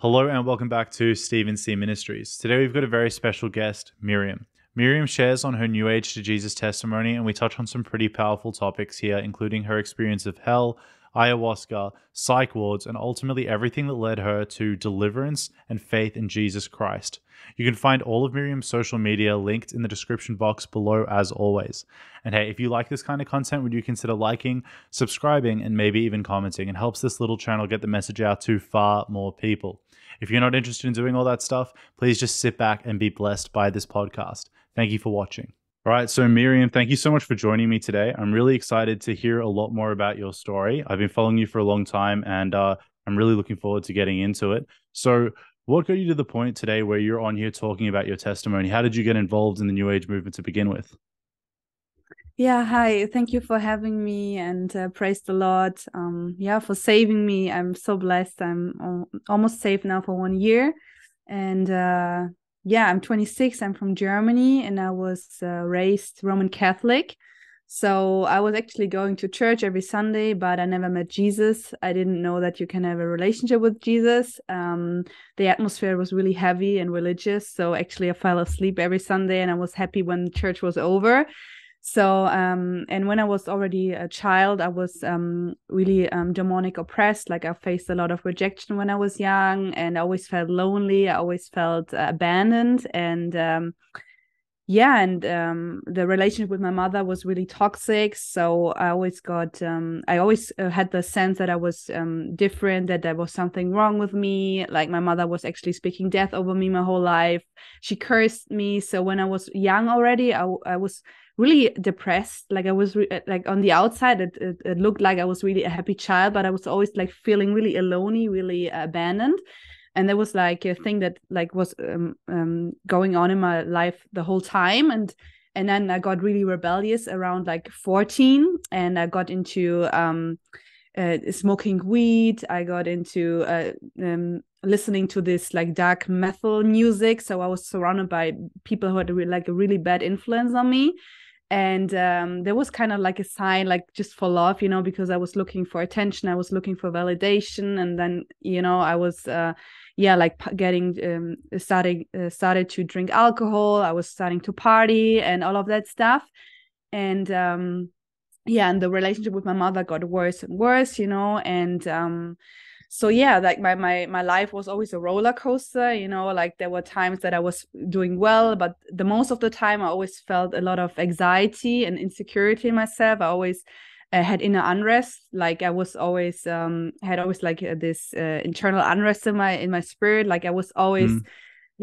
Hello and welcome back to Stephen C Ministries. Today we've got a very special guest, Miriam. Miriam shares on her New Age to Jesus testimony, and we touch on some pretty powerful topics here, including her experience of hell, ayahuasca, psych wards, and ultimately everything that led her to deliverance and faith in Jesus Christ. You can find all of Miriam's social media linked in the description box below as always. And hey, if you like this kind of content, would you consider liking, subscribing, and maybe even commenting? It helps this little channel get the message out to far more people. If you're not interested in doing all that stuff, please just sit back and be blessed by this podcast. Thank you for watching. All right, so Miriam, thank you so much for joining me today. I'm really excited to hear a lot more about your story. I've been following you for a long time, and I'm really looking forward to getting into it. So what got you to the point today where you're on here talking about your testimony? How did you get involved in the New Age movement to begin with? Yeah, hi. Thank you for having me, and praise the Lord. For saving me. I'm so blessed. I'm almost safe now for 1 year. And I'm 26. I'm from Germany, and I was raised Roman Catholic. So I was actually going to church every Sunday, but I never met Jesus. I didn't know that you can have a relationship with Jesus. The atmosphere was really heavy and religious. So actually I fell asleep every Sunday, and I was happy when church was over. So, and when I was already a child, I was really demonic oppressed. Like I faced a lot of rejection when I was young, and I always felt lonely. I always felt abandoned. And the relationship with my mother was really toxic. So I always got, I always had the sense that I was different, that there was something wrong with me. Like my mother was actually speaking death over me my whole life. She cursed me. So when I was young already, I was really depressed. Like I was like on the outside, it looked like I was really a happy child, but I was always like feeling really alone, really abandoned. And there was like a thing that like was going on in my life the whole time. And then I got really rebellious around like 14, and I got into smoking weed. I got into listening to this like dark metal music. So I was surrounded by people who had like a really bad influence on me. And there was kind of like a sign, like just for love, you know, because I was looking for attention. I was looking for validation. And then, you know, I was, started to drink alcohol. I was starting to party and all of that stuff. And and the relationship with my mother got worse and worse, you know. And like my life was always a roller coaster, you know. Like there were times that I was doing well, but the most of the time I always felt a lot of anxiety and insecurity in myself. I always had inner unrest. Like I was always had internal unrest in my spirit. Like I was always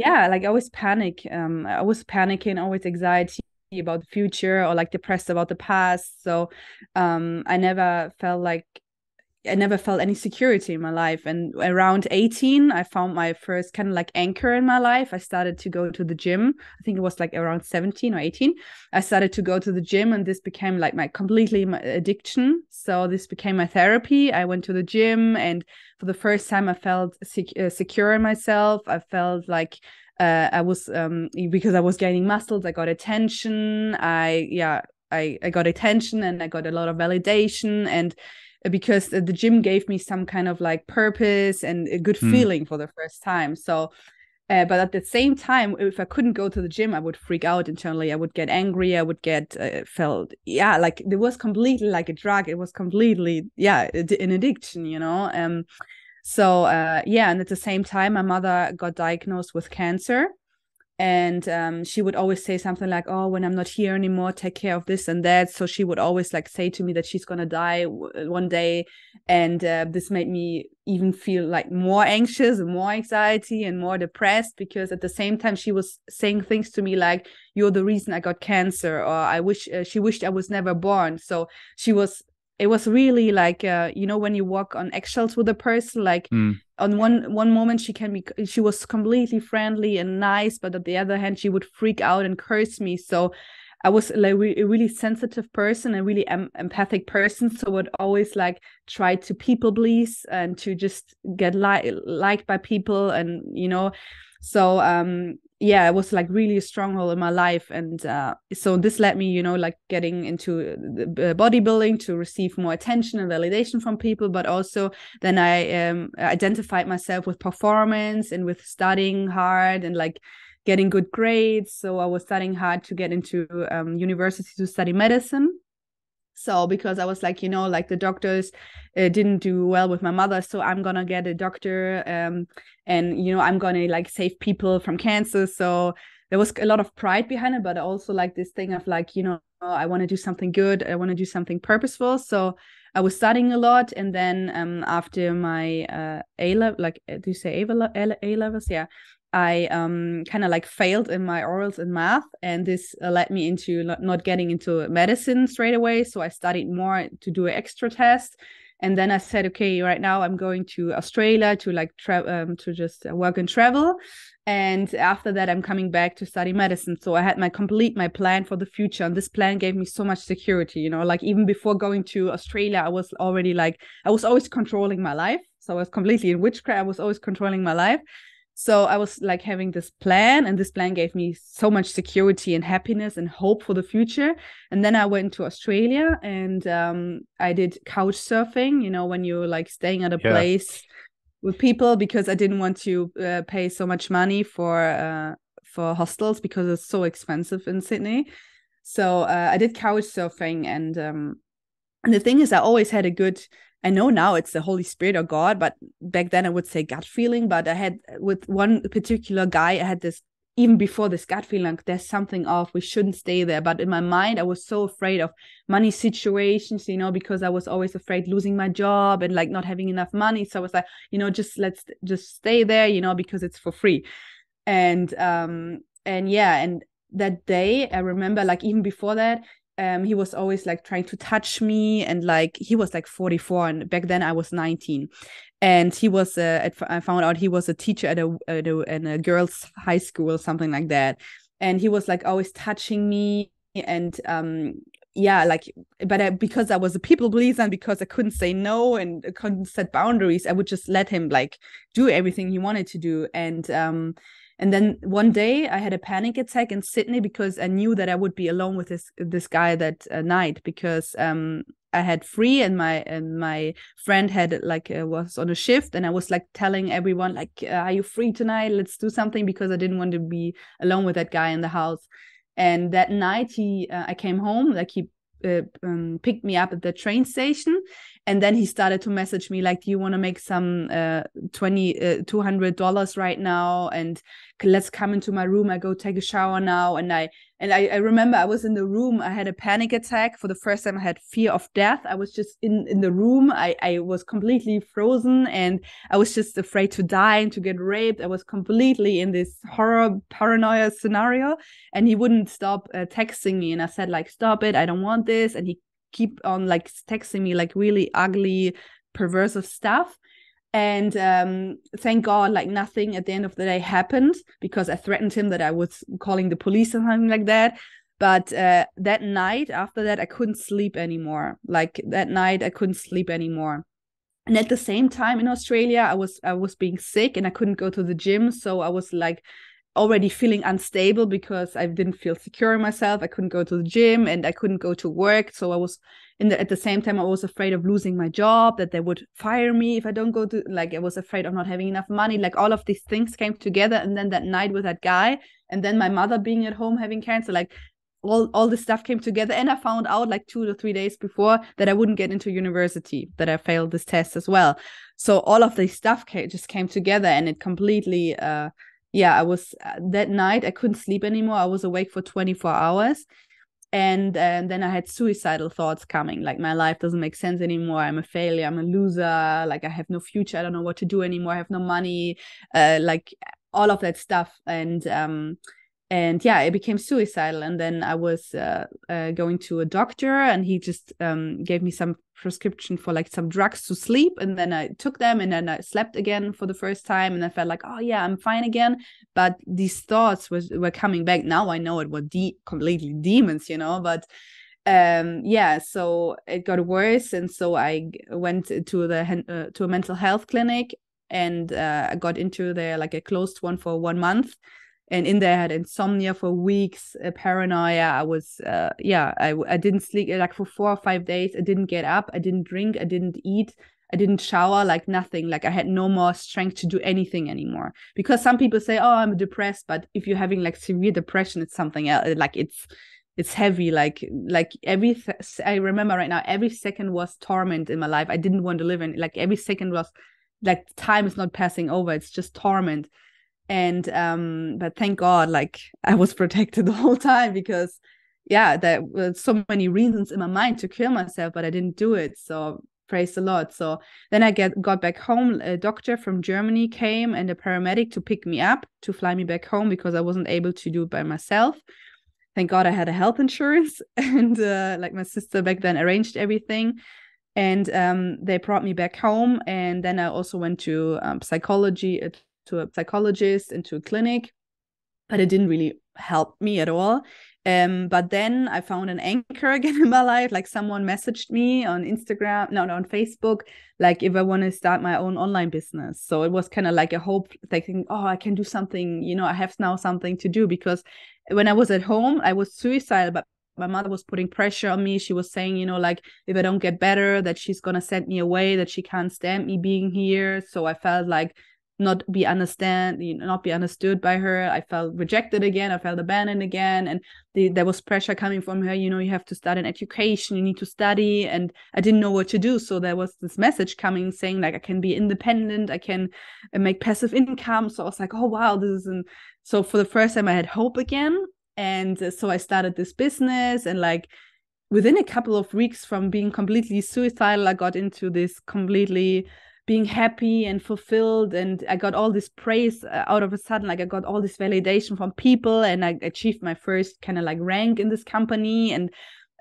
I was panicking, always anxiety about the future, or like depressed about the past. So I never felt any security in my life. And around 18, I found my first kind of like anchor in my life. I started to go to the gym. I think it was like around 17 or 18. I started to go to the gym, and this became like my addiction. So this became my therapy. I went to the gym, and for the first time I felt secure in myself. I felt like I was, because I was gaining muscles, I got attention. I got attention, and I got a lot of validation, and because the gym gave me some kind of like purpose and a good feeling for the first time. So, but at the same time, if I couldn't go to the gym, I would freak out internally. I would get angry. I would get like it was completely like a drug. It was completely, an addiction, you know? And at the same time, my mother got diagnosed with cancer. And she would always say something like, oh, when I'm not here anymore, take care of this and that. So she would always like say to me that she's gonna die one day. And this made me even feel like more anxious and more anxiety and more depressed, because at the same time she was saying things to me like, you're the reason I got cancer, or she wished I was never born. So it was really like, when you walk on eggshells with a person, like on one moment she was completely friendly and nice, but on the other hand, she would freak out and curse me. So I was like a really sensitive person, a really empathic person. So I would always like try to people please and to just get liked by people. And, you know, so yeah, it was like really a stronghold in my life. And so this led me, you know, like getting into bodybuilding to receive more attention and validation from people. But also then I identified myself with performance and with studying hard and like getting good grades. So I was studying hard to get into university to study medicine. So because I was like, you know, like the doctors didn't do well with my mother, so I'm going to get a doctor and, you know, I'm going to like save people from cancer. So there was a lot of pride behind it, but also like this thing of like, you know, I want to do something good. I want to do something purposeful. So I was studying a lot. And then after my A-level, like, do you say A-levels? Yeah. I kind of like failed in my orals and math, and this led me into not getting into medicine straight away. So I studied more to do an extra test. And then I said, okay, right now I'm going to Australia to like to just work and travel. And after that, I'm coming back to study medicine. So I had my plan for the future. And this plan gave me so much security, you know, like even before going to Australia, I was already like, I was always controlling my life. So I was completely in witchcraft. I was always controlling my life. So I was like having this plan, and this plan gave me so much security and happiness and hope for the future. And then I went to Australia, and I did couch surfing, you know, when you're like staying at a place with people, because I didn't want to pay so much money for hostels because it's so expensive in Sydney. So I did couch surfing, and the thing is, I always had a good, I know now it's the Holy Spirit or God, but back then I would say gut feeling. But I had with one particular guy, I had this, even before this gut feeling, like there's something off, we shouldn't stay there. But in my mind, I was so afraid of money situations, you know, because I was always afraid losing my job and like not having enough money. So I was like, you know, let's just stay there, you know, because it's for free. And yeah, and that day I remember like even before that, he was always like trying to touch me, and like he was like 44, and back then I was 19, and he was I found out he was a teacher at a girls' high school or something like that, and he was like always touching me, and yeah, like, but because I was a people pleaser and because I couldn't say no and I couldn't set boundaries, I would just let him like do everything he wanted to do. And and then one day I had a panic attack in Sydney because I knew that I would be alone with this guy that night, because I had free, and my friend had like was on a shift, and I was like telling everyone like, are you free tonight? Let's do something, because I didn't want to be alone with that guy in the house. And that night I came home, like he picked me up at the train station, and then he started to message me like, do you want to make some $200 right now, and let's come into my room, I go take a shower now. And I remember I was in the room, I had a panic attack for the first time, I had fear of death, I was just in the room, I was completely frozen, and I was just afraid to die and to get raped. I was completely in this horror paranoia scenario, and he wouldn't stop texting me, and I said like, stop it, I don't want this. And he keep on like texting me like really ugly, perverse stuff. And thank God, like nothing at the end of the day happened, because I threatened him that I was calling the police or something like that. But that night after that, I couldn't sleep anymore. Like that night, I couldn't sleep anymore. And at the same time in Australia, I was being sick and I couldn't go to the gym. So I was like already feeling unstable because I didn't feel secure in myself. I couldn't go to the gym and I couldn't go to work. So I was at the same time, I was afraid of losing my job, that they would fire me if I don't go to, like, I was afraid of not having enough money. Like all of these things came together. And then that night with that guy, and then my mother being at home having cancer, like all this stuff came together. And I found out like 2 to 3 days before that I wouldn't get into university, that I failed this test as well. So all of this stuff just came together, and it completely, yeah, I was, that night I couldn't sleep anymore. I was awake for 24 hours. And then I had suicidal thoughts coming, like my life doesn't make sense anymore. I'm a failure. I'm a loser. Like I have no future. I don't know what to do anymore. I have no money, like all of that stuff. And yeah, it became suicidal. And then I was going to a doctor, and he just gave me some prescription for like some drugs to sleep, and then I took them, and then I slept again for the first time, and I felt like, oh yeah, I'm fine again. But these thoughts were coming back. Now I know it were completely demons, you know. But yeah, so it got worse, and so I went to a mental health clinic, and I got into there like a closed one for 1 month. And in there I had insomnia for weeks, paranoia. I was, I didn't sleep like for 4 or 5 days. I didn't get up. I didn't drink. I didn't eat. I didn't shower, like nothing. Like I had no more strength to do anything anymore. Because some people say, oh, I'm depressed. But if you're having like severe depression, it's something else. Like it's heavy. Like I remember right now, every second was torment in my life. I didn't want to live in, like every second was like time is not passing over. It's just torment. And but thank God, like I was protected the whole time, because yeah, there were so many reasons in my mind to kill myself, but I didn't do it. So praise the Lord. So then I got back home. A doctor from Germany came and a paramedic to pick me up, to fly me back home, because I wasn't able to do it by myself. Thank God I had a health insurance, and like my sister back then arranged everything. And they brought me back home. And then I also went to psychology, to a psychologist and to a clinic, but it didn't really help me at all. But then I found an anchor again in my life. Like someone messaged me on Instagram, on Facebook, like if I want to start my own online business. So it was kind of like a hope, thinking, oh, I can do something, I have now something to do. Because when I was at home, I was suicidal, but my mother was putting pressure on me. She was saying, like if I don't get better, that she's going to send me away, that she can't stand me being here. So I felt like not be understood by her. I felt rejected again. I felt abandoned again. And there was pressure coming from her. You have to start an education. You need to study. And I didn't know what to do. So there was this message coming saying like, I can be independent. I can make passive income. So I was like, oh, wow, this isn't. So for the first time I had hope again. And so I started this business, and like, within a couple of weeks from being completely suicidal, I got into this completely being happy and fulfilled, and I got all this praise out of a sudden. Like I got all this validation from people, and I achieved my first kind of like rank in this company, and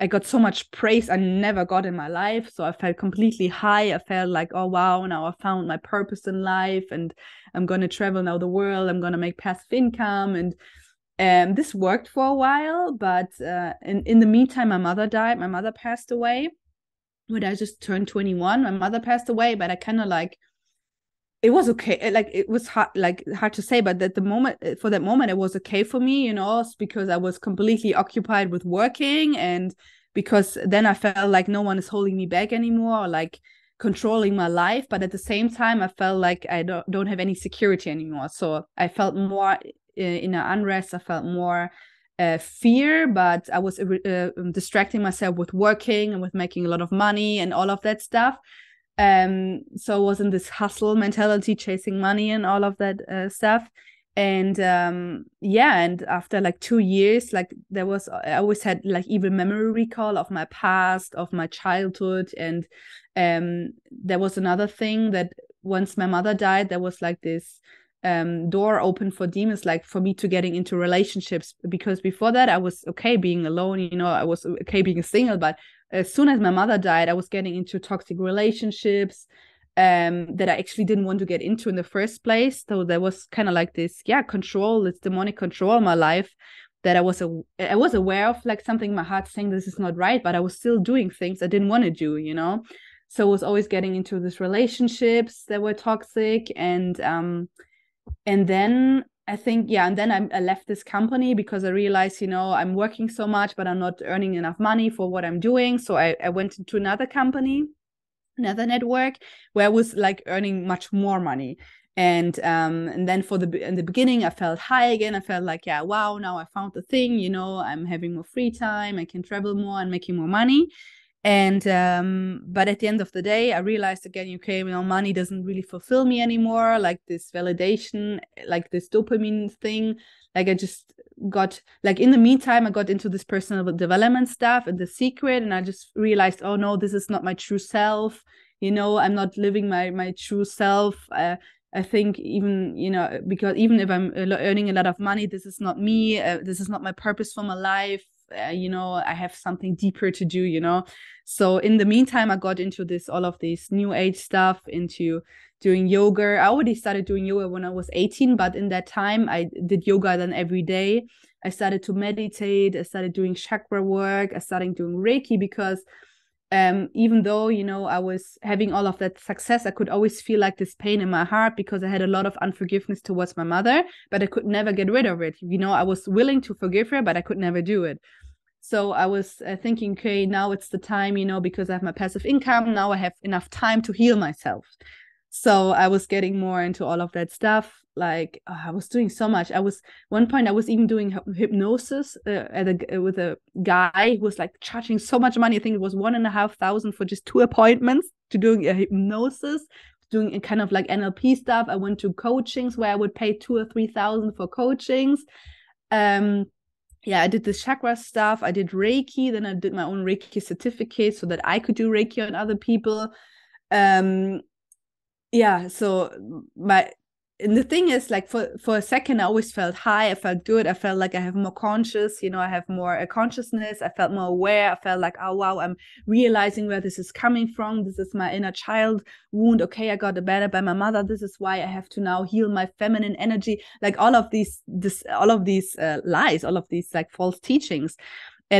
I got so much praise I never got in my life. So I felt completely high. I felt like, oh wow, now I found my purpose in life, and I'm going to travel now the world. I'm going to make passive income. And this worked for a while, but in the meantime, my mother died. My mother passed away. When I just turned 21, my mother passed away, but I kind of like, it was okay. Like it was hard, to say, but at the moment, for that moment, it was okay for me, because I was completely occupied with working, and because then I felt like no one is holding me back anymore, or like controlling my life. But at the same time, I felt like I don't have any security anymore. So I felt more in an unrest. I felt more fear, but I was distracting myself with working and with making a lot of money and all of that stuff. So I was in this hustle mentality, chasing money and all of that stuff. And and after like 2 years, like I always had like evil memory recall of my past, of my childhood. And there was another thing that once my mother died, there was like this door open for demons, like for me to getting into relationships, because before that I was okay being alone, I was okay being single. But as soon as my mother died, I was getting into toxic relationships that I actually didn't want to get into in the first place. So there was kind of like this control, this demonic control in my life that I was aware of, like something my heart saying this is not right, but I was still doing things I didn't want to do, so I was always getting into these relationships that were toxic. And and then I think, I left this company because I realized, I'm working so much, but I'm not earning enough money for what I'm doing. So I went into another company, another network, where I was like earning much more money. And then in the beginning, I felt high again. I felt like, wow, now I found the thing, I'm having more free time. I can travel more and making more money. And but at the end of the day, I realized again, okay, money doesn't really fulfill me anymore. Like this validation, like this dopamine thing, like I just got, like in the meantime, I got into this personal development stuff and The Secret, and I just realized, oh no, this is not my true self. I'm not living my true self. I think even, because even if I'm earning a lot of money, this is not me. This is not my purpose for my life. I have something deeper to do, so in the meantime I got into this, all of these new age stuff, into doing yoga. I already started doing yoga when I was 18, but in that time I did yoga then every day. I started to meditate. I started doing chakra work. I started doing Reiki, because even though, you know, I was having all of that success, I could always feel like this pain in my heart because I had a lot of unforgiveness towards my mother, but I could never get rid of it. You know, I was willing to forgive her, but I could never do it. So I was thinking, okay, now it's the time, you know, because I have my passive income. Now I have enough time to heal myself. So I was getting more into all of that stuff. Like, oh, I was doing so much. I was, one point I was even doing hypnosis with a guy who was like charging so much money. I think it was 1,500 for just 2 appointments to doing a hypnosis, doing a kind of like NLP stuff. I went to coachings where I would pay 2,000 or 3,000 for coachings. Yeah, I did the chakra stuff. I did Reiki. Then I did my own Reiki certificate so that I could do Reiki on other people. Yeah, so my, and the thing is, like, for a second, I always felt high. I felt good. I felt like I have more conscious, you know, I have more consciousness. I felt more aware. I felt like, oh, wow, I'm realizing where this is coming from. This is my inner child wound. Okay, I got abandoned by my mother. This is why I have to now heal my feminine energy. Like all of these lies, all of these like false teachings.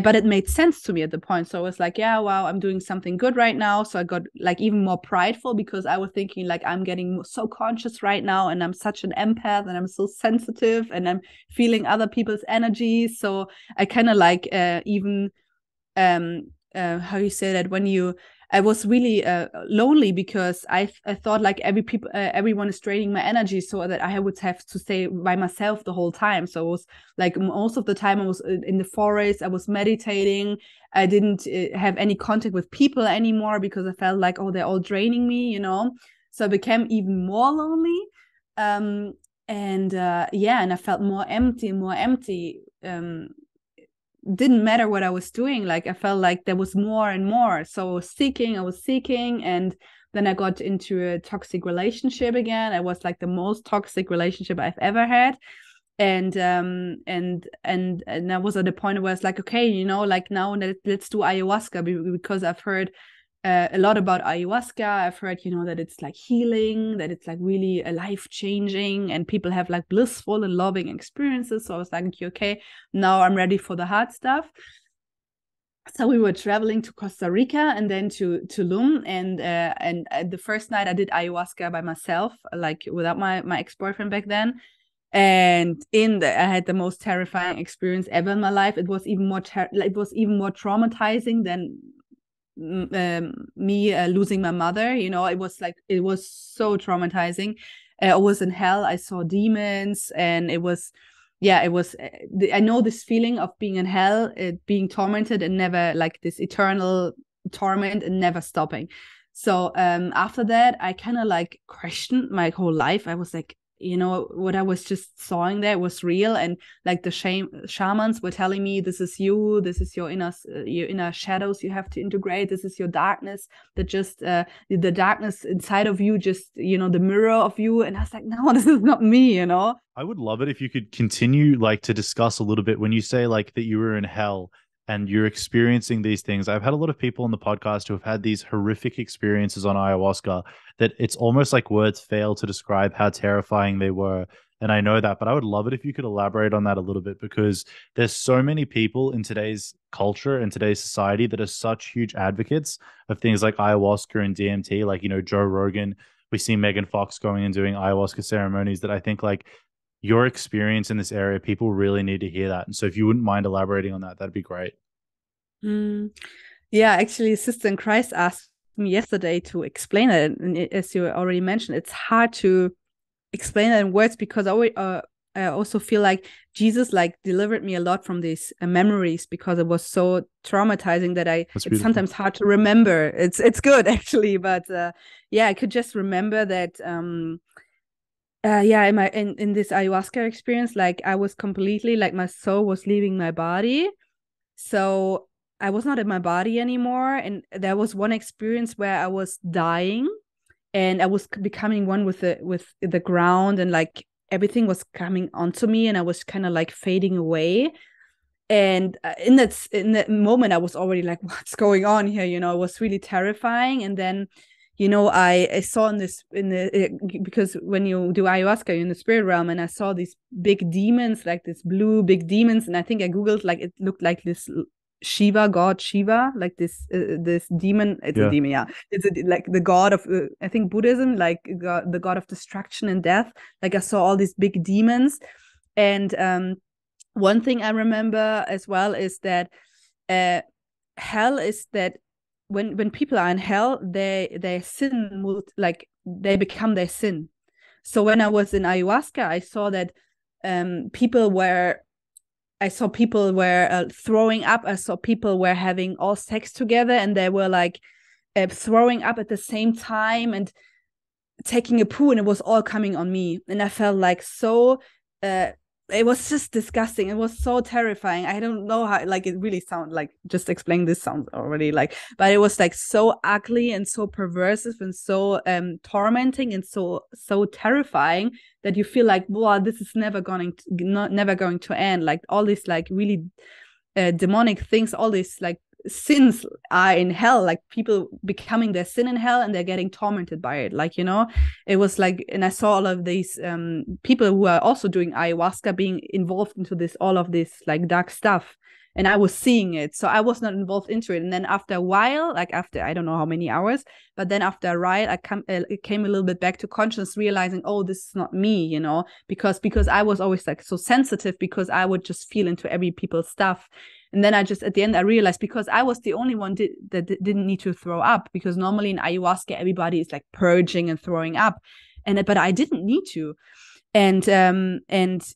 But it made sense to me at the point. So I was like, yeah, wow, I'm doing something good right now. So I got like even more prideful because I was thinking like, I'm getting so conscious right now and I'm such an empath and I'm so sensitive and I'm feeling other people's energy. So I kind of like how you say that when you, I was really lonely because I thought like everyone is draining my energy so that I would have to stay by myself the whole time. So it was like most of the time I was in the forest, I was meditating. I didn't have any contact with people anymore because I felt like, oh, they're all draining me, you know. So I became even more lonely. And I felt more empty and more empty. Didn't matter what I was doing, like I felt like there was more and more. So I was seeking, and then I got into a toxic relationship again. I was like the most toxic relationship I've ever had, and I was at a point where I was like, okay, you know, like now let's do ayahuasca, because I've heard a lot about ayahuasca. I've heard, you know, that it's like healing, that it's like really life-changing, and people have like blissful and loving experiences. So I was like, okay, now I'm ready for the hard stuff. So we were traveling to Costa Rica and then to Tulum, and the first night I did ayahuasca by myself, like without my ex-boyfriend back then. And I had the most terrifying experience ever in my life. It was even more traumatizing than me losing my mother, you know. It was like, it was so traumatizing. I was in hell. I saw demons, and I know this feeling of being in hell, being tormented, and never, like this eternal torment and never stopping. So after that, I kind of like questioned my whole life. I was like, you know, what I was just sawing there was real, and like the shamans were telling me, this is you, this is your inner shadows you have to integrate, this is your darkness, that just the darkness inside of you, just, you know, the mirror of you. And I was like, no, this is not me, you know. I would love it if you could continue like to discuss a little bit when you say like that you were in hell and you're experiencing these things. I've had a lot of people on the podcast who have had these horrific experiences on ayahuasca that it's almost like words fail to describe how terrifying they were. And I know that, but I would love it if you could elaborate on that a little bit, because there's so many people in today's culture and today's society that are such huge advocates of things like ayahuasca and DMT, like, you know, Joe Rogan. We see Megan Fox going and doing ayahuasca ceremonies, that I think like your experience in this area, people really need to hear that. And so if you wouldn't mind elaborating on that, that'd be great. Yeah, actually, Sister in Christ asked me yesterday to explain it. And as you already mentioned, it's hard to explain it in words, because I also feel like Jesus like delivered me a lot from these memories, because it was so traumatizing that it's sometimes hard to remember. It's good, actually. But yeah, I could just remember that... in this ayahuasca experience, like I was completely, like my soul was leaving my body. So I was not in my body anymore. And there was one experience where I was dying and I was becoming one with the ground, and like everything was coming onto me and I was kind of like fading away. And in that moment, I was already like, what's going on here? You know, it was really terrifying. And then, you know, I saw because when you do ayahuasca, you're in the spirit realm, and I saw these big demons, like these blue big demons. And I think I Googled, like, it looked like this Shiva, god Shiva, like this demon, it's a demon, it's like the god of I think Buddhism, like the god of destruction and death. Like I saw all these big demons. And one thing I remember as well is that hell is that when people are in hell, they sin, like they become their sin. So when I was in ayahuasca, I saw that people were throwing up. I saw people were having all sex together, and they were like throwing up at the same time and taking a poo, and it was all coming on me. And I felt like so, it was just disgusting. It was so terrifying. I don't know how, like, it really sounds like, just explain this sounds already like, but it was like so ugly and so perversive and so tormenting and so terrifying that you feel like, wow, this is never going to end. Like all these like really demonic things, all these like sins are in hell, like people becoming their sin in hell, and they're getting tormented by it, like, you know. It was like, and I saw all of these people who are also doing ayahuasca being involved into this, all of this like dark stuff, and I was seeing it, so I was not involved into it. And then after a while, like after I don't know how many hours, but then after a while I came a little bit back to consciousness, realizing, oh, this is not me, you know, because I was always like so sensitive, because I would just feel into every people's stuff. And then I just, at the end, I realized, because I was the only one that didn't need to throw up, because normally in ayahuasca, everybody is like purging and throwing up, but I didn't need to. And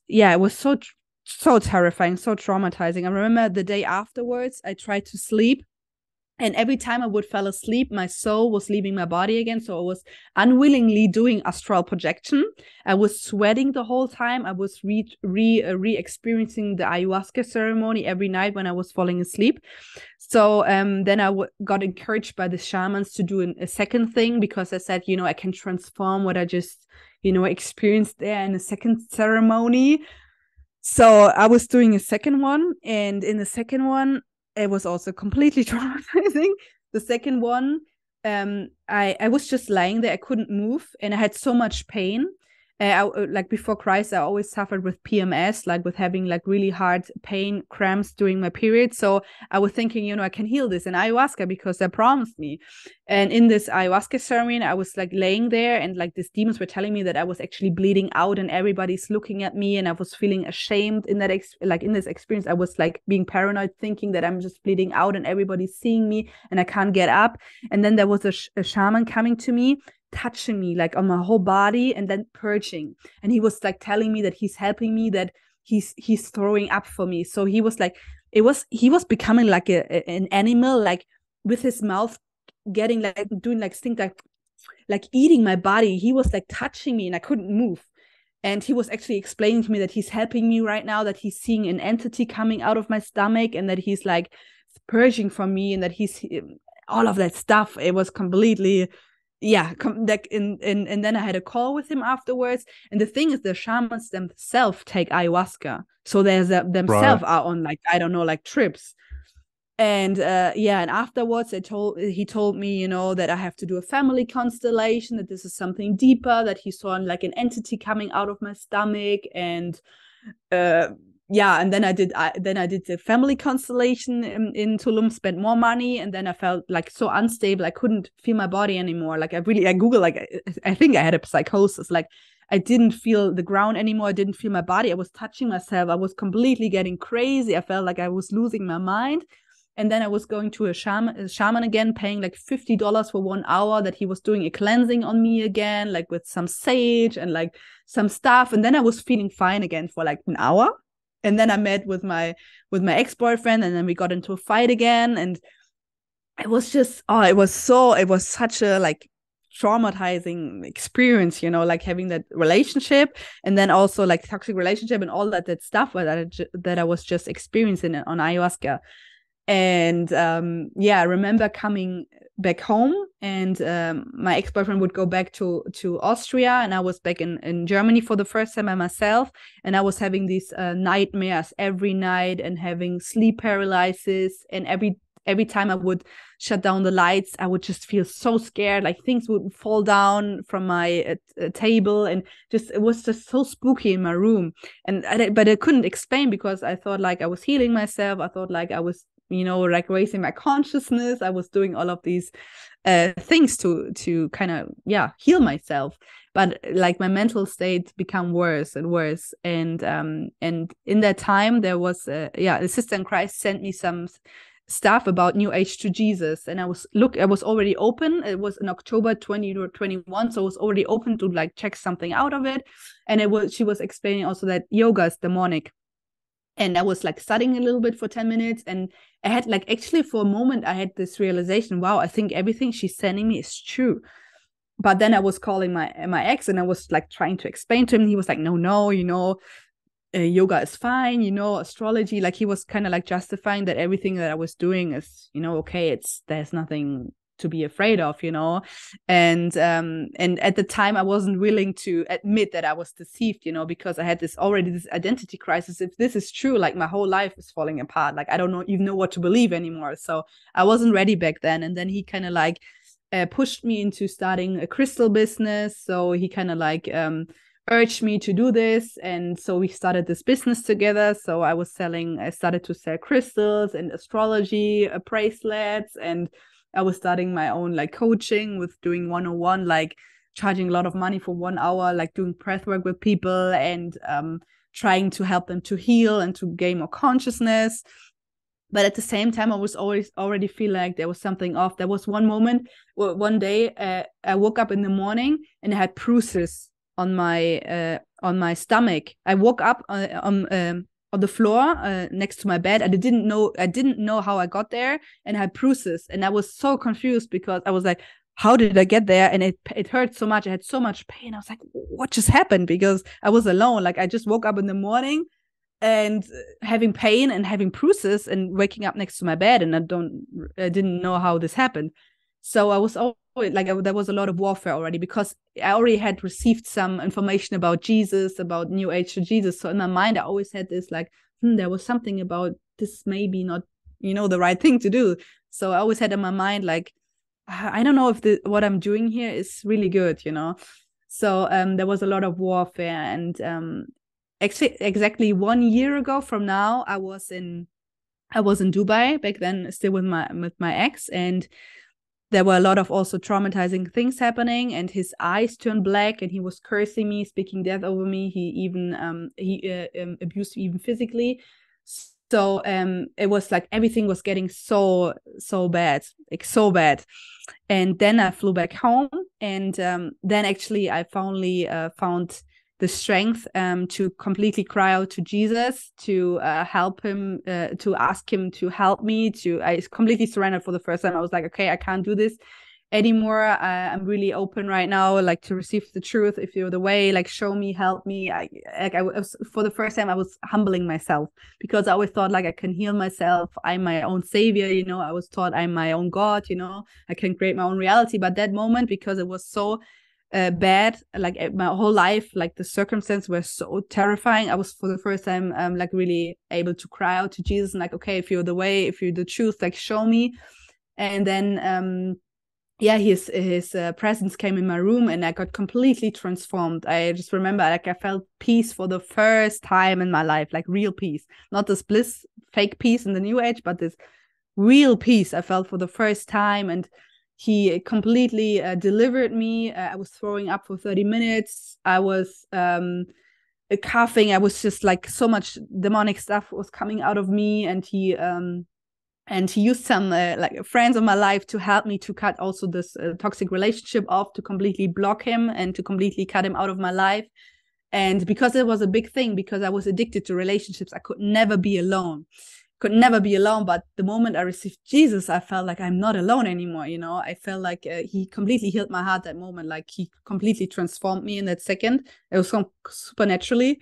yeah, it was so terrifying, so traumatizing. I remember the day afterwards, I tried to sleep, and every time I would fall asleep, my soul was leaving my body again. So I was unwillingly doing astral projection. I was sweating the whole time. I was re-experiencing the ayahuasca ceremony every night when I was falling asleep. So then I got encouraged by the shamans to do a second thing, because I said, you know, I can transform what I just, you know, experienced there in a second ceremony. So I was doing a second one, and in the second one, it was also completely traumatizing. The second one, I was just lying there. I couldn't move, and I had so much pain. Like before Christ, I always suffered with PMS, like with having like really hard pain cramps during my period. So I was thinking, you know, I can heal this in ayahuasca, because they promised me. And in this ayahuasca ceremony, I was like laying there, and like these demons were telling me that I was actually bleeding out, and everybody's looking at me, and I was feeling ashamed in that in this experience. I was like being paranoid, thinking that I'm just bleeding out and everybody's seeing me and I can't get up. And then there was a shaman coming to me, touching me like on my whole body, and then purging, and he was like telling me that he's helping me, that he's throwing up for me. So he was like, he was becoming like an animal, like with his mouth getting like doing like things like eating my body. He was like touching me, and I couldn't move. And he was actually explaining to me that he's helping me right now, that he's seeing an entity coming out of my stomach, and that he's like purging from me, and that he's all of that stuff. It was completely and then I had a call with him afterwards. And the thing is, the shamans themselves take ayahuasca, so there's themselves are on like, I don't know, like trips. And and afterwards he told me, you know, that I have to do a family constellation, that this is something deeper, that he saw like an entity coming out of my stomach. And and then I did the family constellation in Tulum, spent more money, and then I felt like so unstable. I couldn't feel my body anymore. Like I Googled, like I think I had a psychosis. Like I didn't feel the ground anymore. I didn't feel my body. I was touching myself. I was completely getting crazy. I felt like I was losing my mind. And then I was going to a shaman again, paying like $50 for 1 hour, that he was doing a cleansing on me again, like with some sage and like some stuff. And then I was feeling fine again for like an hour. And then I met with my ex-boyfriend, and then we got into a fight again. And it was just, it was such a like traumatizing experience, you know, like having that relationship, and then also like toxic relationship and all that stuff that I was just experiencing on ayahuasca. And I remember coming back home, and my ex-boyfriend would go back to Austria, and I was back in Germany for the first time by myself. And I was having these nightmares every night, and having sleep paralysis. And every time I would shut down the lights, I would just feel so scared, like things would fall down from my table, and just, it was just so spooky in my room. But I couldn't explain, because I thought like I was healing myself. I thought like I was you know, like raising my consciousness. I was doing all of these things to kind of, yeah, heal myself. But like my mental state became worse and worse. And in that time, there was, the sister in Christ sent me some stuff about New Age to Jesus, and I was already open. It was in October 2021, so I was already open to like check something out of it. And she was explaining also that yoga is demonic, and I was like studying a little bit for 10 minutes, and I had like, actually for a moment I had this realization, wow, I think everything she's sending me is true. But then I was calling my ex, and I was like trying to explain to him. He was like, no, you know, yoga is fine, you know, astrology, like he was kind of like justifying that everything that I was doing is, you know, okay, there's nothing to be afraid of, you know. And at the time I wasn't willing to admit that I was deceived, you know, because I had this identity crisis. If this is true, like my whole life is falling apart, like I don't even know what to believe anymore. So I wasn't ready back then. And then he kind of like pushed me into starting a crystal business. So he kind of like urged me to do this, and so we started this business together. So I started to sell crystals and astrology bracelets, and I was starting my own like coaching with doing 101, like charging a lot of money for 1 hour, like doing breath work with people, and trying to help them to heal and to gain more consciousness. But at the same time, I was already feel like there was something off. There was one day I woke up in the morning and I had bruises on my stomach. I woke up on the floor next to my bed. I didn't know how I got there, and I had bruises, and I was so confused because I was like, how did I get there? And it hurt so much. I had so much pain. I was like, what just happened? Because I was alone. Like I just woke up in the morning and having pain and having bruises and waking up next to my bed, and I didn't know how this happened. So I was always like, there was a lot of warfare already, because I already had received some information about Jesus, about New Age to Jesus. So in my mind, I always had this like, there was something about this, maybe not, you know, the right thing to do. So I always had in my mind, like, I don't know if what I'm doing here is really good, you know? So there was a lot of warfare. And exactly 1 year ago from now, I was in Dubai back then, still with my ex, and there were a lot of also traumatizing things happening, and his eyes turned black, and he was cursing me, speaking death over me. He even abused me even physically. So it was like everything was getting so bad, like so bad. And then I flew back home, and then actually I finally found the strength to completely cry out to Jesus, to help him, to ask him to help me. I completely surrendered for the first time. I was like, okay, I can't do this anymore. I'm really open right now, like to receive the truth. If you're the way, like show me, help me. For the first time, I was humbling myself, because I always thought like I can heal myself. I'm my own savior, you know. I was taught I'm my own God, you know. I can create my own reality. But that moment, because it was so bad, like my whole life, like the circumstances were so terrifying, I was for the first time like really able to cry out to Jesus, and like, okay, if you're the way, if you're the truth, like show me. And then his presence came in my room, and I got completely transformed. I just remember, like, I felt peace for the first time in my life, like real peace, not this bliss fake peace in the New Age, but this real peace I felt for the first time. And he completely delivered me. I was throwing up for 30 minutes. I was coughing. I was just like, so much demonic stuff was coming out of me. And he used some like friends of my life to help me to cut also this toxic relationship off, to completely block him and to completely cut him out of my life. And because it was a big thing, because I was addicted to relationships, I could never be alone. But the moment I received Jesus, I felt like I'm not alone anymore, you know. I felt like he completely healed my heart that moment. Like he completely transformed me in that second. It was supernaturally.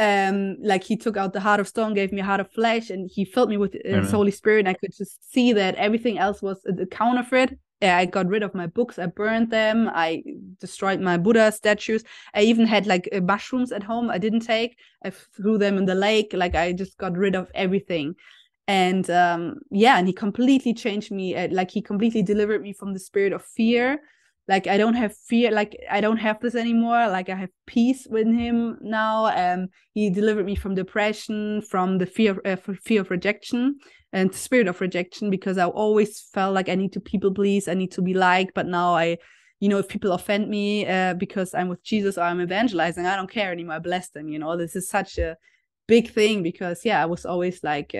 Like he took out the heart of stone, gave me a heart of flesh, and he filled me with his Holy Spirit. And I could just see that everything else was a counterfeit. I got rid of my books. I burned them. I destroyed my Buddha statues. I even had like mushrooms at home I didn't take. I threw them in the lake. Like I just got rid of everything. And and he completely changed me. Like he completely delivered me from the spirit of fear. Like I don't have fear. Like I don't have this anymore. Like I have peace with him now. He delivered me from depression, from the fear of rejection. and spirit of rejection, because I always felt like I need to people please, I need to be liked. But now I, you know, if people offend me because I'm with Jesus or I'm evangelizing, I don't care anymore. I bless them, you know. This is such a big thing because, yeah, I was always like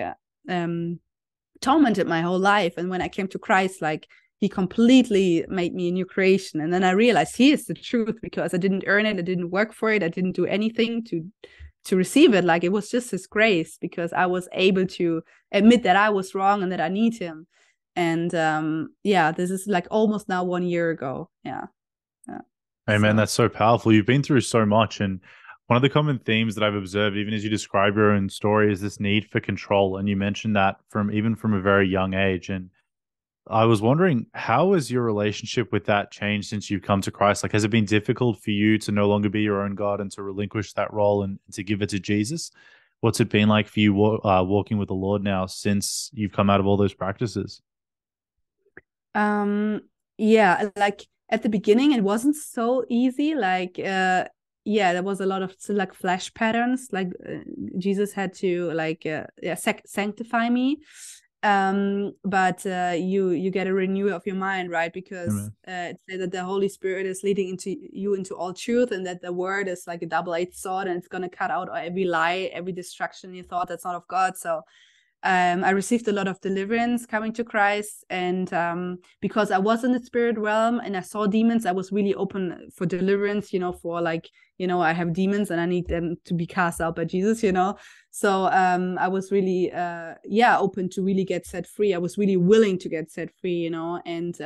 tormented my whole life. And when I came to Christ, like, he completely made me a new creation. And then I realized he is the truth, because I didn't earn it. I didn't work for it. I didn't do anything to receive it. Like, it was just his grace, because I was able to admit that I was wrong and that I need him. And yeah, this is like almost now 1 year ago. Yeah. Yeah. Hey, man, that's so powerful. You've been through so much. And one of the common themes that I've observed, even as you describe your own story, is this need for control. And you mentioned that from a very young age. And I was wondering, how has your relationship with that changed since you've come to Christ? Like, has it been difficult for you to no longer be your own God and to relinquish that role and to give it to Jesus? What's it been like for you walking with the Lord now since you've come out of all those practices? Yeah, like at the beginning, it wasn't so easy. Like, yeah, there was a lot of like flash patterns. Like Jesus had to like sanctify me. But you get a renewal of your mind, right? Because it says that the Holy Spirit is leading into all truth, and that the word is like a double-edged sword, and it's going to cut out every lie, every destruction you thought that's not of God. So I received a lot of deliverance coming to Christ, and because I was in the spirit realm and I saw demons, I was really open for deliverance, you know, for like, you know, I have demons and I need them to be cast out by Jesus, you know. So I was really, open to really get set free. I was really willing to get set free, you know. And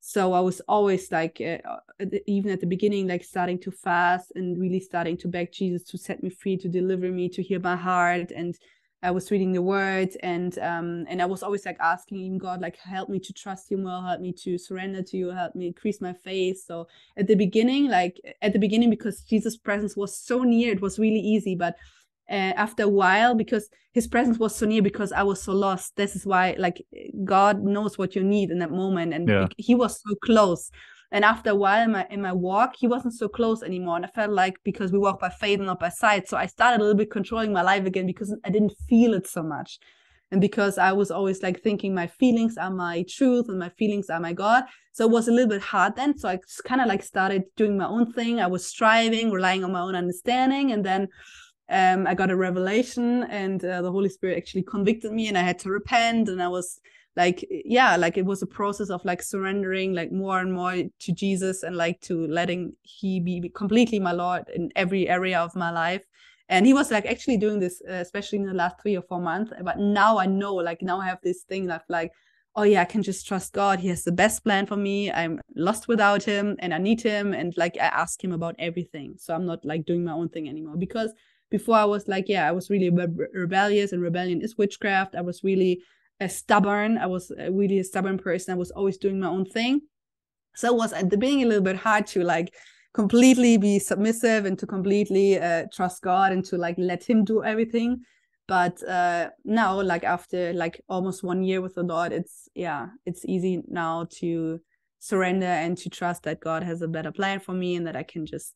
so I was always like, even at the beginning, like starting to fast and really starting to beg Jesus to set me free, to deliver me, to heal my heart. And I was reading the word, and I was always like asking God, like, help me to trust you more, help me to surrender to you, help me increase my faith. So at the beginning, because Jesus' presence was so near, it was really easy. But after a while, because his presence was so near, because I was so lost, this is why, like, God knows what you need in that moment. And he was so close. And after a while in my walk, he wasn't so close anymore. And I felt like, because we walk by faith and not by sight. So I started a little bit controlling my life again, because I didn't feel it so much. And because I was always like thinking my feelings are my truth and my feelings are my God. So it was a little bit hard then. So I kind of like started doing my own thing. I was striving, relying on my own understanding. And then I got a revelation, and the Holy Spirit actually convicted me, and I had to repent. And I was like, yeah, like it was a process of like surrendering like more and more to Jesus, and like to letting he be completely my Lord in every area of my life. And he was like actually doing this, especially in the last 3 or 4 months. But now I know, like now I have this thing that like, oh yeah, I can just trust God. He has the best plan for me. I'm lost without him and I need him. And like, I ask him about everything. So I'm not like doing my own thing anymore, because before I was like, yeah, I was really rebellious, and rebellion is witchcraft. I was really stubborn. I was really a stubborn person. I was always doing my own thing. So it was at the beginning a little bit hard to like completely be submissive and to completely trust God and to like let him do everything. But now, like after like almost 1 year with the Lord, it's easy now to surrender and to trust that God has a better plan for me, and that I can just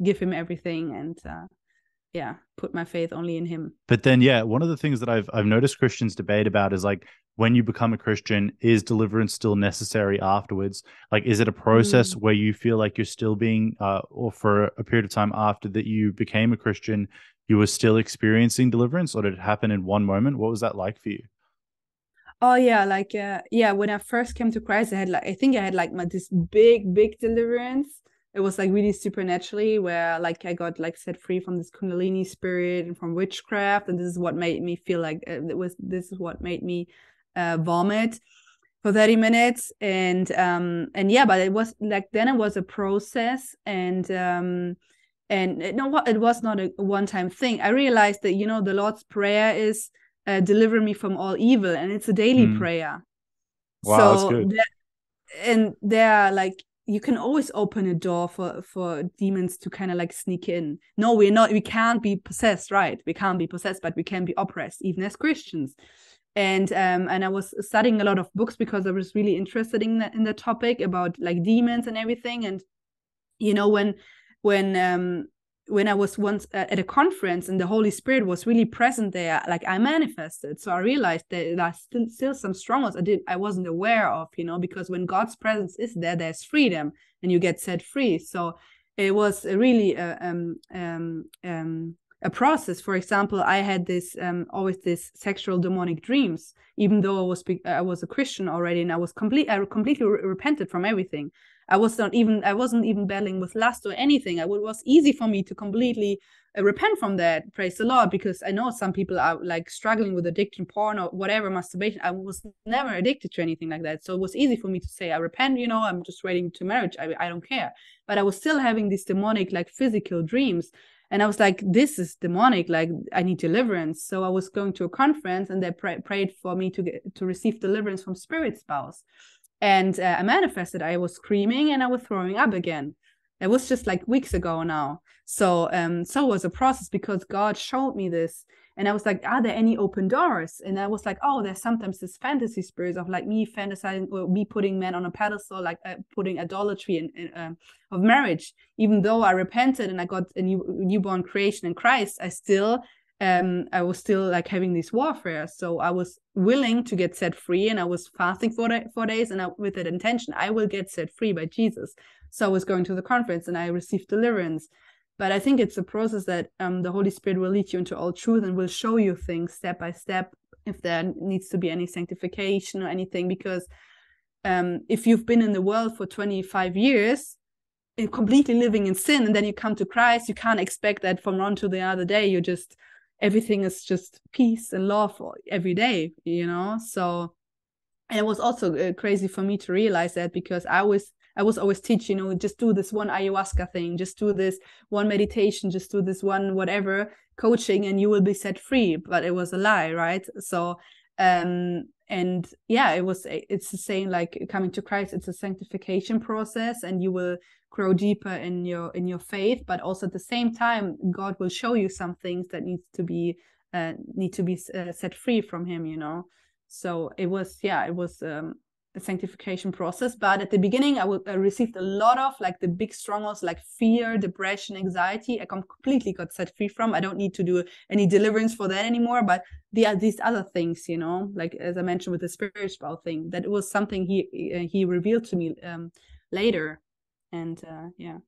give him everything and put my faith only in him. But then, yeah, one of the things that I've noticed Christians debate about is like, when you become a Christian, is deliverance still necessary afterwards? Like, is it a process where you feel like you're still being, or for a period of time after that you became a Christian, you were still experiencing deliverance, or did it happen in one moment? What was that like for you? Oh yeah, like when I first came to Christ, I had this big deliverance. It was like really supernaturally, where like I got like set free from this Kundalini spirit and from witchcraft, and this is what made me feel like vomit for 30 minutes, and yeah, but it was like then it was a process, and it was not a one-time thing. I realized that, you know, the Lord's prayer is deliver me from all evil, and it's a daily prayer. Wow, so that's good. They're like, you can always open a door for demons to kind of like sneak in. No, we can't be possessed, right? We can't be possessed, but we can be oppressed, even as Christians. And I was studying a lot of books, because I was really interested in the topic about like demons and everything. And, you know, when when I was once at a conference and the Holy Spirit was really present there, like I manifested. So I realized that there's still some strongholds I wasn't aware of, you know, because when God's presence is there, there's freedom and you get set free. So it was really a process. For example, I had this always this sexual demonic dreams, even though I was a Christian already, and I completely repented from everything. I wasn't even battling with lust or anything. It was easy for me to completely repent from that, praise the Lord, because I know some people are like struggling with addiction, porn or whatever, masturbation. I was never addicted to anything like that. So it was easy for me to say, I repent, you know, I'm just waiting to marriage. I don't care. But I was still having these demonic, like physical dreams. And I was like, this is demonic, like I need deliverance. So I was going to a conference and they prayed for me to receive deliverance from spirit spouse. And I manifested, I was screaming and I was throwing up again. It was just like weeks ago now. So so it was a process because God showed me this. And I was like, are there any open doors? And I was like, oh, there's sometimes this fantasy spirits of like me fantasizing or me putting men on a pedestal, like putting idolatry of marriage. Even though I repented and I got a newborn creation in Christ, I was still like having this warfare. So I was willing to get set free, and I was fasting for 4 days, and with that intention, I will get set free by Jesus. So I was going to the conference and I received deliverance. But I think it's a process that the Holy Spirit will lead you into all truth and will show you things step by step if there needs to be any sanctification or anything. Because if you've been in the world for 25 years and completely living in sin, and then you come to Christ, you can't expect that from one to the other day. You just, everything is just peace and love every day, you know? So, and it was also crazy for me to realize that, because I was always teach, you know, just do this one ayahuasca thing, just do this one meditation, just do this one whatever coaching and you will be set free. But it was a lie, right? So, and yeah, it's the same, like coming to Christ, it's a sanctification process and you will grow deeper in your faith. But also at the same time, God will show you some things that need to be set free from him, you know? So it was a sanctification process. But at the beginning I received a lot of like the big strongholds, like fear, depression, anxiety. I completely got set free from. I don't need to do any deliverance for that anymore. But there are these other things, you know, like as I mentioned with the spiritual thing, that was something he revealed to me later. And yeah,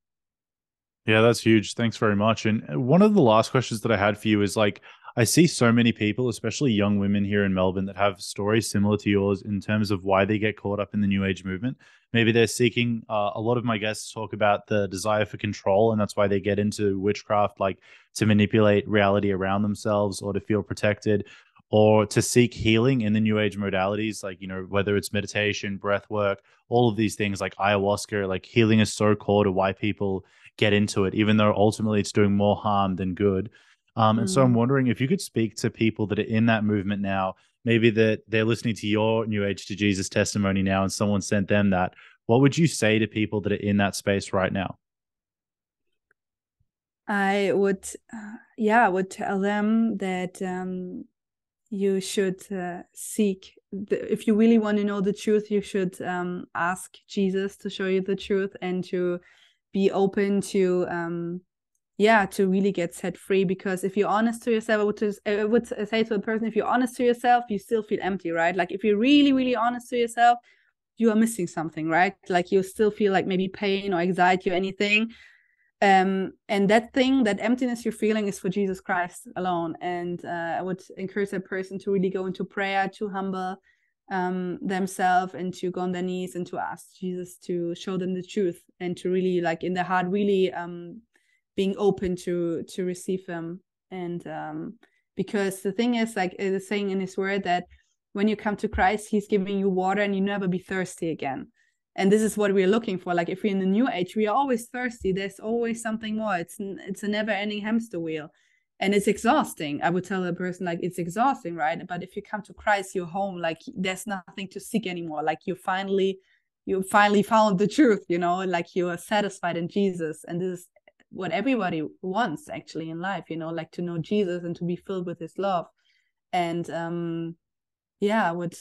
that's huge. Thanks very much. And one of the last questions that I had for you is, like, I see so many people, especially young women here in Melbourne, that have stories similar to yours in terms of why they get caught up in the New Age movement. Maybe they're seeking, a lot of my guests talk about the desire for control, and that's why they get into witchcraft, like to manipulate reality around themselves or to feel protected or to seek healing in the New Age modalities, like, you know, whether it's meditation, breath work, all of these things like ayahuasca. Like healing is so core to why people get into it, even though ultimately it's doing more harm than good. And so I'm wondering if you could speak to people that are in that movement now, maybe that they're listening to your New Age to Jesus testimony now and someone sent them that. What would you say to people that are in that space right now? I would tell them that you should seek, if you really want to know the truth, you should ask Jesus to show you the truth and to be open to to really get set free. Because if you're honest to yourself, I would say to a person, if you're honest to yourself, you still feel empty, right? Like if you're really, really honest to yourself, you are missing something, right? Like you still feel like maybe pain or anxiety or anything. And that thing, that emptiness you're feeling is for Jesus Christ alone. And I would encourage that person to really go into prayer, to humble themselves and to go on their knees and to ask Jesus to show them the truth and to really, like in their heart, really being open to receive him. And because the thing is, like it is saying in his word, that when you come to Christ, he's giving you water and you never be thirsty again. And this is what we're looking for. Like if we're in the New Age, we are always thirsty. There's always something more. It's a never-ending hamster wheel, and it's exhausting. I would tell a person, like, it's exhausting, right? But if you come to Christ, you're home. Like there's nothing to seek anymore. Like you finally found the truth, you know, like you are satisfied in Jesus. And this is what everybody wants actually in life, you know, like to know Jesus and to be filled with his love. And I would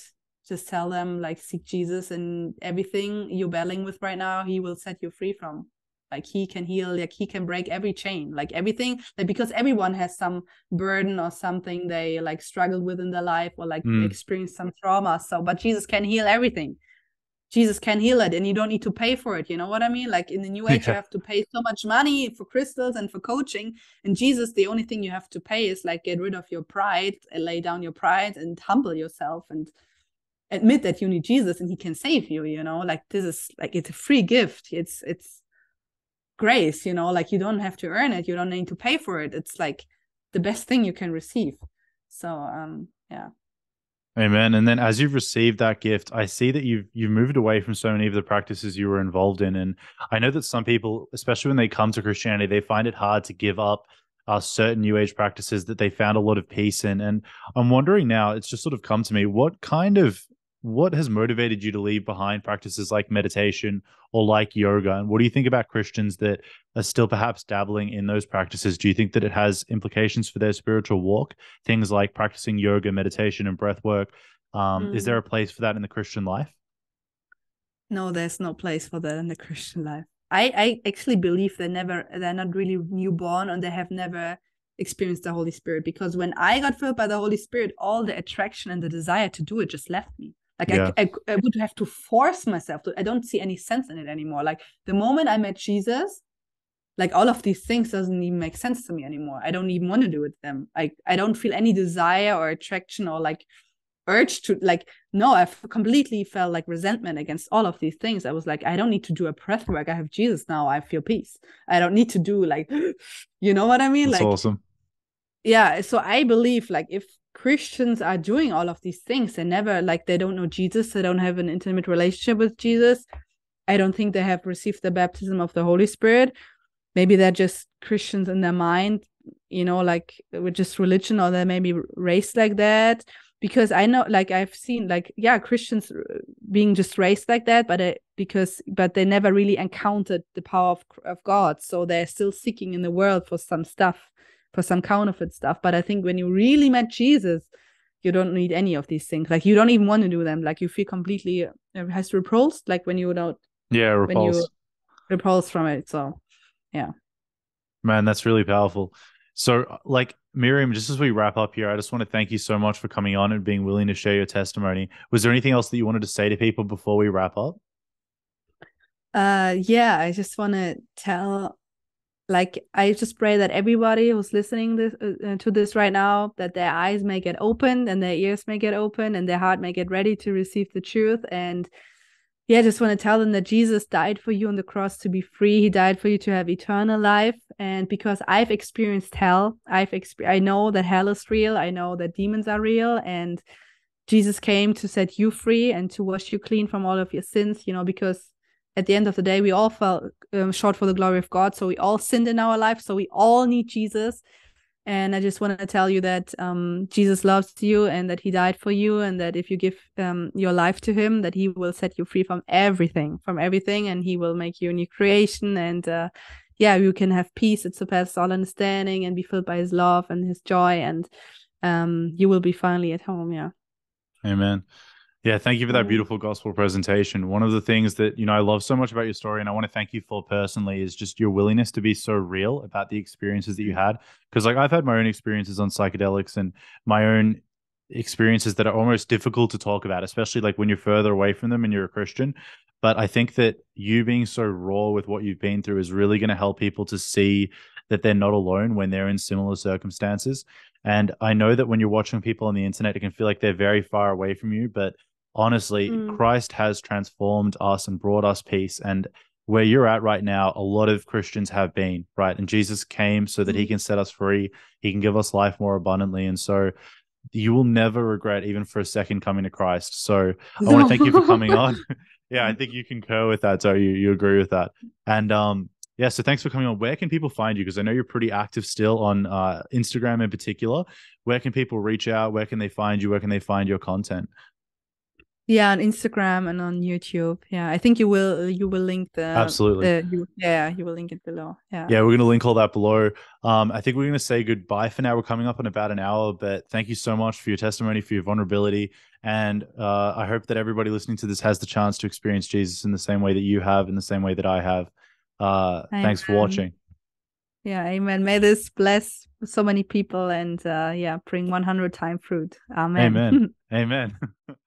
just tell them, like, seek Jesus, and everything you're battling with right now, he will set you free from. Like he can heal, like he can break every chain, like everything, like, because everyone has some burden or something they like struggled with in their life, or like experienced some trauma. So, but Jesus can heal everything. Jesus can heal it, and you don't need to pay for it. You know what I mean? Like in the New Age, you have to pay so much money for crystals and for coaching. And Jesus, the only thing you have to pay is like get rid of your pride, and lay down your pride, and humble yourself, and admit that you need Jesus, and he can save you. You know, like this is like, it's a free gift. It's grace. You know, like you don't have to earn it. You don't need to pay for it. It's like the best thing you can receive. So yeah. Amen. And then as you've received that gift, I see that you've moved away from so many of the practices you were involved in. And I know that some people, especially when they come to Christianity, they find it hard to give up certain New Age practices that they found a lot of peace in. And I'm wondering now, it's just sort of come to me, what has motivated you to leave behind practices like meditation or like yoga? And what do you think about Christians that are still perhaps dabbling in those practices? Do you think that it has implications for their spiritual walk? Things like practicing yoga, meditation, and breath work. Is there a place for that in the Christian life? No, there's no place for that in the Christian life. I actually believe they're not really newborn, and they have never experienced the Holy Spirit, because when I got filled by the Holy Spirit, all the attraction and the desire to do it just left me. Like I would have to force myself to, I don't see any sense in it anymore. Like the moment I met Jesus, like all of these things doesn't even make sense to me anymore. I don't even want to do with them. I don't feel any desire or attraction or like urge to like, no, I've completely felt like resentment against all of these things. I was like, I don't need to do a breath work. I have Jesus now. I feel peace. I don't need to do like, you know what I mean? That's like awesome. Yeah. So I believe like if Christians are doing all of these things, they never like, they don't know Jesus, they don't have an intimate relationship with Jesus, I don't think they have received the baptism of the Holy Spirit. Maybe they're just Christians in their mind, you know, like with just religion, or they may be raised like that. Because I know, like I've seen like, yeah, Christians being just raised like that, but they never really encountered the power of God. So they're still seeking in the world for some stuff, for some counterfeit stuff. But I think when you really met Jesus, you don't need any of these things. Like you don't even want to do them. Like you feel completely repulsed. Like when you don't, repulsed from it. So, yeah, man, that's really powerful. So, like Miriam, just as we wrap up here, I just want to thank you so much for coming on and being willing to share your testimony. Was there anything else that you wanted to say to people before we wrap up? Yeah, I just want to tell. Like, I just pray that everybody who's listening to this right now, that their eyes may get opened and their ears may get open and their heart may get ready to receive the truth. And yeah, I just want to tell them that Jesus died for you on the cross to be free. He died for you to have eternal life. And because I've experienced hell, I know that hell is real. I know that demons are real. And Jesus came to set you free and to wash you clean from all of your sins, you know, because at the end of the day, we all fell short for the glory of God. So we all sinned in our life. So we all need Jesus. And I just wanted to tell you that Jesus loves you, and that he died for you, and that if you give your life to him, that he will set you free from everything. And he will make you a new creation. And you can have peace that surpasses all understanding, and be filled by his love and his joy. And you will be finally at home. Yeah. Amen. Yeah, thank you for that beautiful gospel presentation. One of the things that, you know, I love so much about your story, and I want to thank you for personally, is just your willingness to be so real about the experiences that you had. Because like I've had my own experiences on psychedelics, and my own experiences that are almost difficult to talk about, especially like when you're further away from them and you're a Christian. But I think that you being so raw with what you've been through is really going to help people to see that they're not alone when they're in similar circumstances. And I know that when you're watching people on the internet, it can feel like they're very far away from you, but honestly, Christ has transformed us and brought us peace. And where you're at right now, a lot of Christians have been, right? And Jesus came so that he can set us free. He can give us life more abundantly. And so you will never regret, even for a second, coming to Christ. So I want to thank you for coming on. Yeah, I think you concur with that. So you agree with that. And yeah, so thanks for coming on. Where can people find you? Because I know you're pretty active still on Instagram in particular. Where can people reach out? Where can they find you? Where can they find your content? Yeah, on Instagram and on YouTube. Yeah, I think you will link the absolutely. You will link it below. Yeah, we're gonna link all that below. I think we're gonna say goodbye for now. We're coming up in about an hour, but thank you so much for your testimony, for your vulnerability, and I hope that everybody listening to this has the chance to experience Jesus in the same way that you have, in the same way that I have. Amen. Thanks for watching. Yeah, amen. May this bless so many people and yeah, bring 100 times fruit. Amen. Amen. Amen.